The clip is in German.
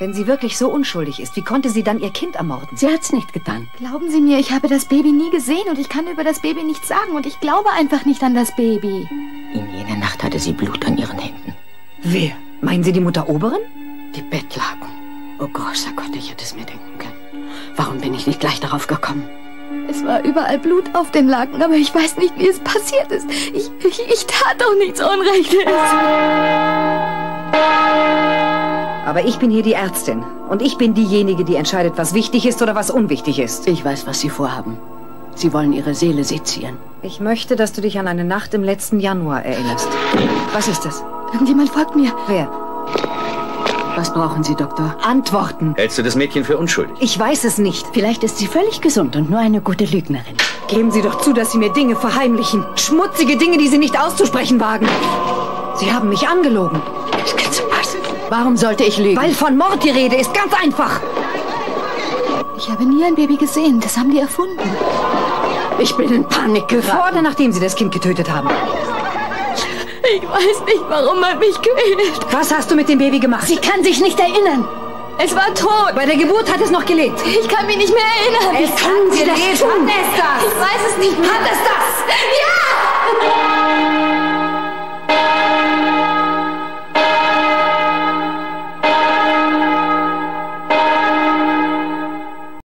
Wenn sie wirklich so unschuldig ist, wie konnte sie dann ihr Kind ermorden? Sie hat's nicht getan. Glauben Sie mir, ich habe das Baby nie gesehen und ich kann über das Baby nichts sagen und ich glaube einfach nicht an das Baby. In jener Nacht hatte sie Blut an ihren Händen. Wer? Meinen Sie die Mutter Oberin? Die Bettlaken. Oh großer Gott, ich hätte es mir denken können. Warum bin ich nicht gleich darauf gekommen? Es war überall Blut auf den Laken, aber ich weiß nicht, wie es passiert ist. Ich tat doch nichts Unrechtes. Aber ich bin hier die Ärztin. Und ich bin diejenige, die entscheidet, was wichtig ist oder was unwichtig ist. Ich weiß, was Sie vorhaben. Sie wollen Ihre Seele sezieren. Ich möchte, dass du dich an eine Nacht im letzten Januar erinnerst. Was ist das? Irgendjemand folgt mir. Wer? Was brauchen Sie, Doktor? Antworten. Hältst du das Mädchen für unschuldig? Ich weiß es nicht. Vielleicht ist sie völlig gesund und nur eine gute Lügnerin. Geben Sie doch zu, dass Sie mir Dinge verheimlichen. Schmutzige Dinge, die Sie nicht auszusprechen wagen. Sie haben mich angelogen. Das kann so passen. Warum sollte ich lügen? Weil von Mord die Rede ist, ganz einfach. Ich habe nie ein Baby gesehen. Das haben die erfunden. Ich bin in Panik geraten. Vor oder nachdem Sie das Kind getötet haben? Ich weiß nicht, warum man mich quält. Was hast du mit dem Baby gemacht? Sie kann sich nicht erinnern. Es war tot. Bei der Geburt hat es noch gelebt. Ich kann mich nicht mehr erinnern. Es kann sie das tun. Hat es das? Ich weiß es nicht mehr. Hat es das? Ja!